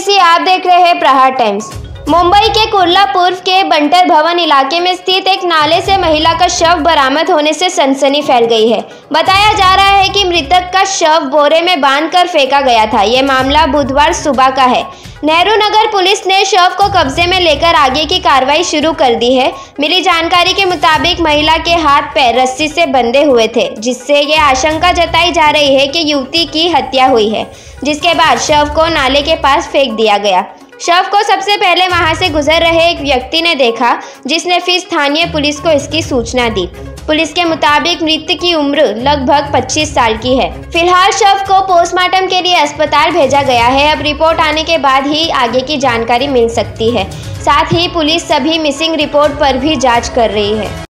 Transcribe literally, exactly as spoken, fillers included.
सी आप देख रहे हैं प्रहार टाइम्स। मुंबई के कुर्ला पूर्व के बंटर भवन इलाके में स्थित एक नाले से महिला का शव बरामद होने से सनसनी फैल गई है। बताया जा रहा है कि मृतक का शव बोरे में बांधकर फेंका गया था। यह मामला बुधवार सुबह का है। नेहरू नगर पुलिस ने शव को कब्जे में लेकर आगे की कार्रवाई शुरू कर दी है। मिली जानकारी के मुताबिक महिला के हाथ पैर रस्सी से बंधे हुए थे, जिससे ये आशंका जताई जा रही है कि युवती की हत्या हुई है, जिसके बाद शव को नाले के पास फेंक दिया गया। शव को सबसे पहले वहां से गुजर रहे एक व्यक्ति ने देखा, जिसने फिर स्थानीय पुलिस को इसकी सूचना दी। पुलिस के मुताबिक मृतक की उम्र लगभग पच्चीस साल की है। फिलहाल शव को पोस्टमार्टम के लिए अस्पताल भेजा गया है। अब रिपोर्ट आने के बाद ही आगे की जानकारी मिल सकती है। साथ ही पुलिस सभी मिसिंग रिपोर्ट पर भी जांच कर रही है।